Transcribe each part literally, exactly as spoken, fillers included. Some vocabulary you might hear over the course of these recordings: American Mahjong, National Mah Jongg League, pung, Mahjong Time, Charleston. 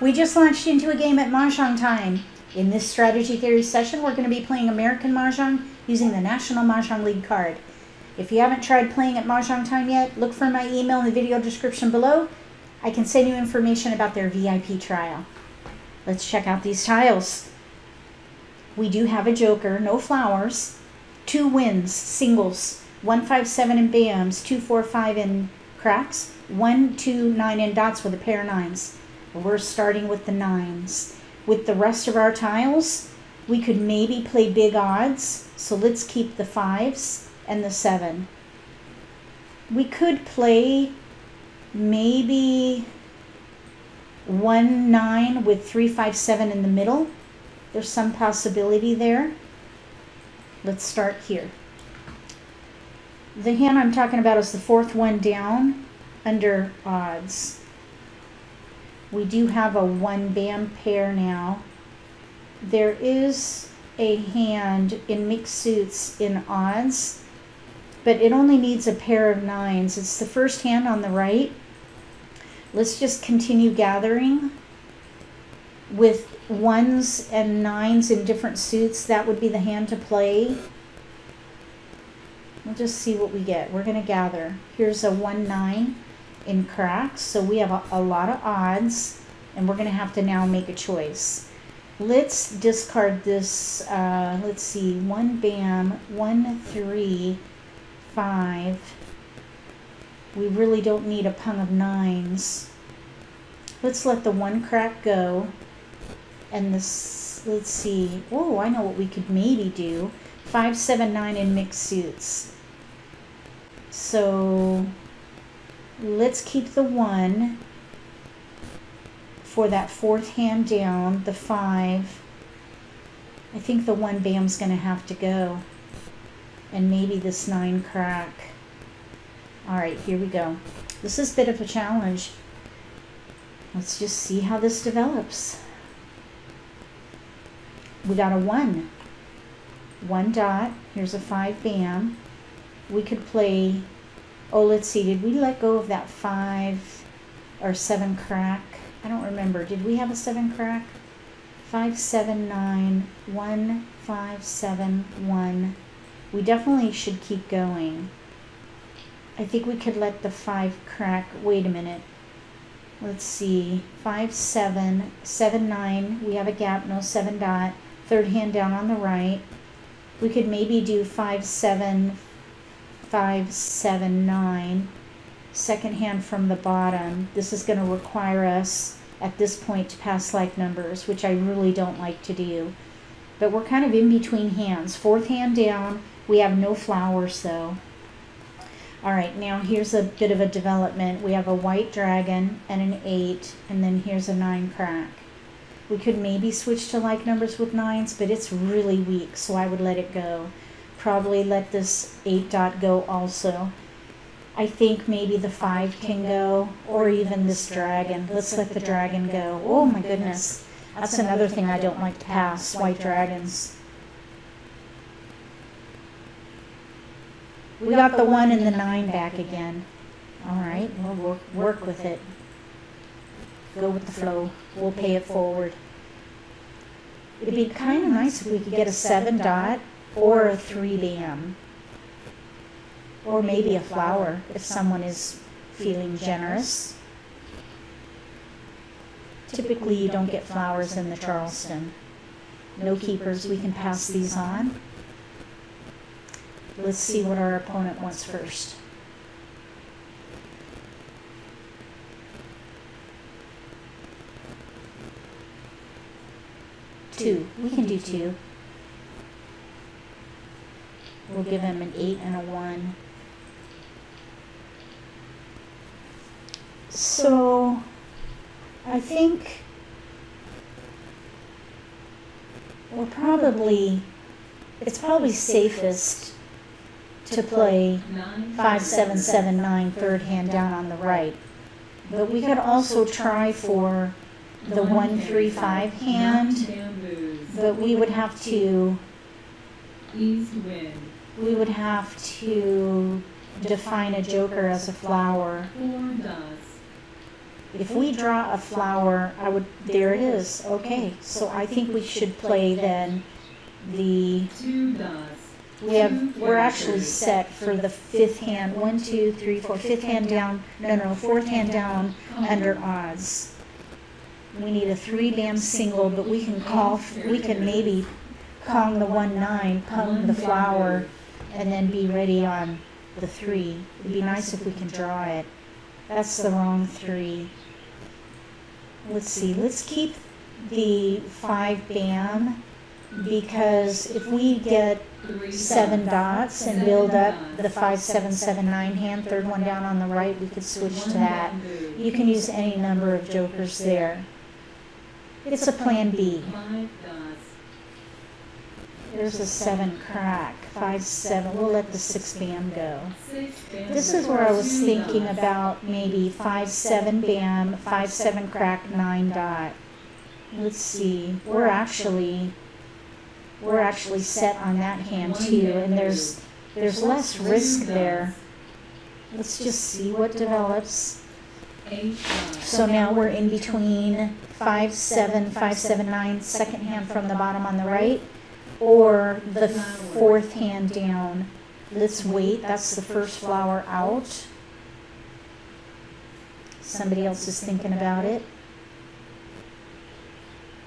We just launched into a game at Mahjong Time. In this strategy theory session, we're going to be playing American Mahjong using the National Mah Jongg League card. If you haven't tried playing at Mahjong Time yet, look for my email in the video description below. I can send you information about their V I P trial. Let's check out these tiles. We do have a joker, no flowers, two wins, singles, one, five, seven in bams, two, four, five in cracks, one, two, nine in dots with a pair of nines. We're starting with the nines. With the rest of our tiles, we could maybe play big odds, so let's keep the fives and the seven. We could play maybe one nine with three five seven in the middle. There's some possibility there. Let's start here. The hand I'm talking about is the fourth one down under odds. We do have a one bam pair now. There is a hand in mixed suits in odds, but it only needs a pair of nines. It's the first hand on the right. Let's just continue gathering with ones and nines in different suits. That would be the hand to play. We'll just see what we get. We're going to gather. Here's a one nine in cracks, so we have a, a lot of odds, and we're going to have to now make a choice. Let's discard this. Uh, let's see, one bam, one three, five. We really don't need a pung of nines. Let's let the one crack go. And this, let's see. Oh, I know what we could maybe do. Five, seven, nine in mixed suits. So let's keep the one for that fourth hand down, the five. I think the one bam's gonna have to go. And maybe this nine crack. All right, here we go. This is a bit of a challenge. Let's just see how this develops. We got a one. One dot. Here's a five bam. We could play, oh, let's see. Did we let go of that five or seven crack? I don't remember. Did we have a seven crack? Five, seven, nine, one, five, seven, one. We definitely should keep going. I think we could let the five crack. Wait a minute. Let's see. Five, seven, seven, nine. We have a gap, no seven dot. Third hand down on the right. We could maybe do five, seven, five, seven, nine. Second hand from the bottom. This is going to require us at this point to pass like numbers, which I really don't like to do. But we're kind of in between hands. Fourth hand down. We have no flowers though. All right, now here's a bit of a development. We have a white dragon and an eight, and then here's a nine crack. We could maybe switch to like numbers with nines, but it's really weak, so I would let it go. Probably let this eight dot go also. I think maybe the five can go, or even this dragon. Let's let the dragon go. Oh my goodness. That's another thing I don't like to pass, white dragons. We, we got, got the one and the nine back, back again. All right, we'll work, work with it. Go with the flow. We'll pay it forward. It'd be kind of nice if we could get a seven dot or a three bam. Or maybe a flower if someone is feeling generous. Typically you don't get flowers in the Charleston. No keepers, we can pass these on. Let's see what our opponent wants first. Two. We can do two. We'll give him an eight and a one. So, I think we're probably, it's probably safest to play five, seven, seven, nine, third hand down on the right. But we could also try for the one, three, five hand, but we would have to, we would have to define a joker as a flower. If we draw a flower, I would, there it is. Okay, so I think we should play then the, we have, we're actually set for the fifth hand. One, two, three, four, fifth hand down, no, no, fourth hand down under odds. We need a three dam single, but we can call, we can maybe Kong the one nine, pung the flower, and then be ready on the three. It'd be nice if we can draw it. That's the wrong three. Let's see, let's keep the five bam, because if we get seven dots and build up the five, seven, seven, nine hand, third one down on the right, we could switch to that. You can use any number of jokers there. It's a plan B. There's a seven crack, five, seven. We'll let the six bam go. This is where I was thinking about maybe five, seven bam, five, seven crack, nine dot. Let's see. We're actually, we're actually set on that hand too, and there's, there's less risk there. Let's just see what develops. So now we're in between five, seven, five, seven, nine, second hand from the bottom on the right, or the fourth hand down. Let's wait, that's the first flower out. Somebody else is thinking about it.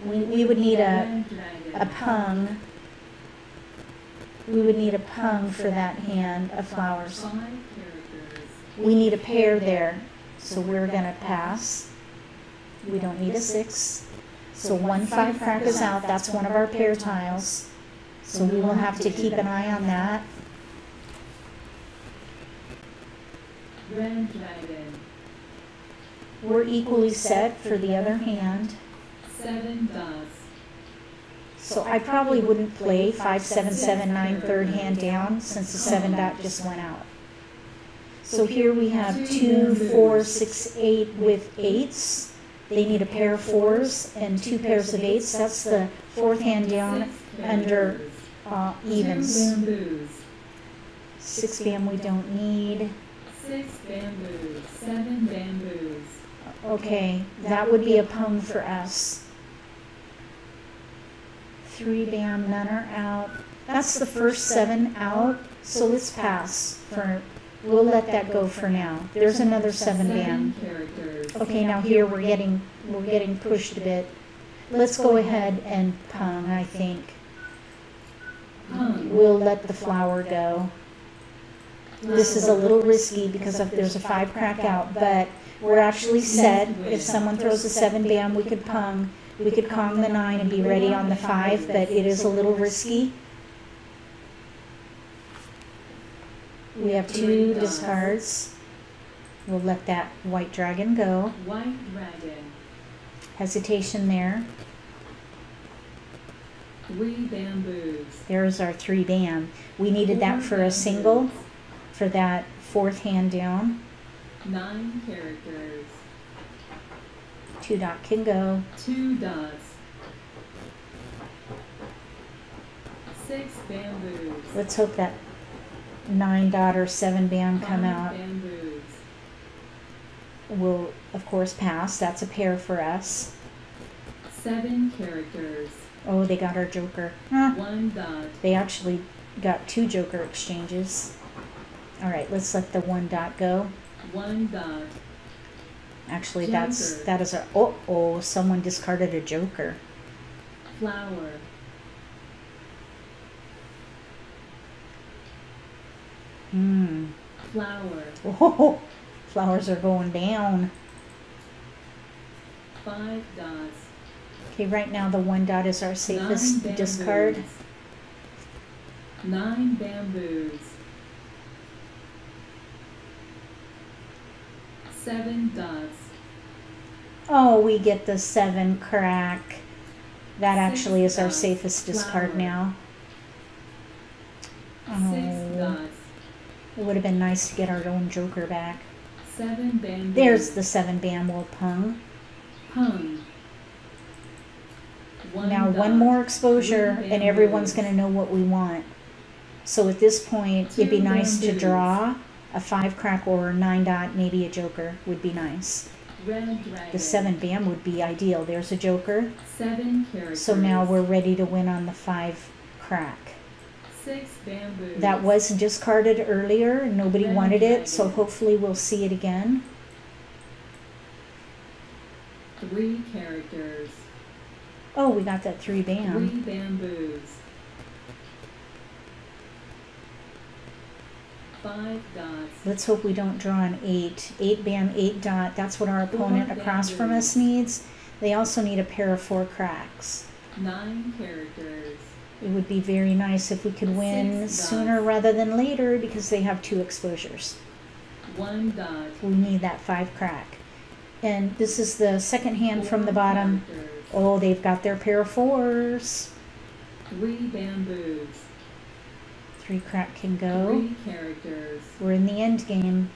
We, we would need a, a pung. We would need a pung for that hand of flowers. We need a pair there, so we're gonna pass. We don't need a six. So one five crack is out, that's one of our pair tiles. So we will have to keep an eye on that. We're equally set for the other hand. So I probably wouldn't play five, seven, seven, nine, third hand down, since the seven dot just went out. So here we have two, four, six, eight with eights. They need a pair of fours and two pairs of eights. That's the fourth hand down under Uh, evens. Six bam we don't need. Six bamboos. Seven bamboos. Okay, that would be a pung for us. Three bam, none are out. That's the first seven out, so let's pass. For, we'll let that go for now. There's another seven bam. Okay, now here we're getting we're getting pushed a bit. Let's go ahead and pung, I think. We'll let the flower go. This is a little risky because if there's a five crack out, but we're actually set. If someone throws a seven bam, we could pung, we could Kong the nine and be ready on the five, but it is a little risky. We have two discards. We'll let that white dragon go. White dragon. Hesitation there. Three bamboos. There's our three bam. We needed that for a single, for that fourth hand down. Nine characters. Two dot can go. Two dots. Six bamboos. Let's hope that nine dot or seven bam come out. Bamboos. We'll, of course, pass. That's a pair for us. Seven characters. Oh, they got our joker. Huh. One dot. They actually got two joker exchanges. All right, let's let the one dot go. One dot. Actually, joker. that's that is our. Oh, oh, someone discarded a joker. Flower. Hmm. Flower. Oh, flowers are going down. Five dots. Okay, right now the one dot is our safest Nine discard. Nine bamboos. Seven dots. Oh, we get the seven crack. That Six actually is dots. Our safest discard Flower. Now. Oh, Six dots. It would have been nice to get our own joker back. Seven bamboos. There's the seven bam, we'll pung. Pung. One now dot. One more exposure Three and everyone's going to know what we want. So at this point, Two it'd be nice bamboos. To draw a five crack or a nine dot, maybe a joker would be nice. Red dragon. The seven bam would be ideal. There's a joker. Seven characters. So now we're ready to win on the five crack. Six bamboos. That was discarded earlier. Nobody Red wanted dragon. It, so hopefully we'll see it again. Three characters. Oh, we got that three bam. Three bamboos. Five dots. Let's hope we don't draw an eight. Eight bam, eight dot. That's what our opponent four across bamboos. From us needs. They also need a pair of four cracks. Nine characters. It would be very nice if we could win sooner rather than later because they have two exposures. One dot. We need that five crack. And this is the second hand four from the bottom. Characters. Oh, they've got their pair of fours. Three bamboos. Three crack can go. Three characters. We're in the end game.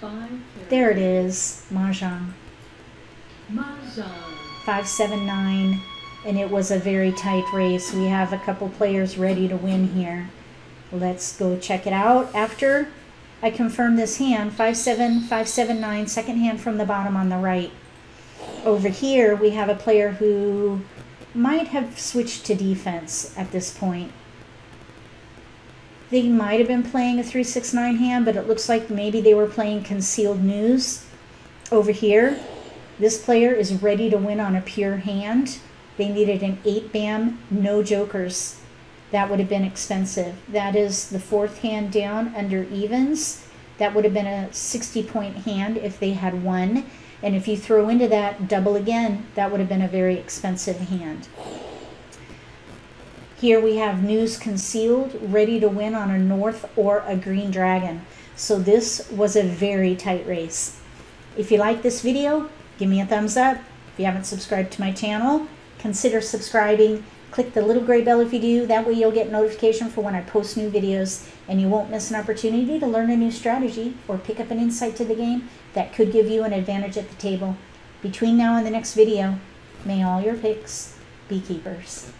Five characters. There it is. Mahjong. Mahjong. Five, seven, nine. And it was a very tight race. We have a couple players ready to win here. Let's go check it out. After I confirm this hand, five, seven, five, seven, nine, second hand from the bottom on the right. Over here, we have a player who might have switched to defense at this point. They might have been playing a three six nine hand, but it looks like maybe they were playing concealed news. Over here, this player is ready to win on a pure hand. They needed an eight bam, no jokers. That would have been expensive. That is the fourth hand down under evens. That would have been a sixty point hand if they had won. And if you throw into that double again, that would have been a very expensive hand. Here we have news concealed, ready to win on a north or a green dragon. So this was a very tight race. If you like this video, give me a thumbs up. If you haven't subscribed to my channel, consider subscribing. Click the little gray bell if you do. That way you'll get notification for when I post new videos, and you won't miss an opportunity to learn a new strategy or pick up an insight to the game that could give you an advantage at the table. Between now and the next video, may all your picks be keepers.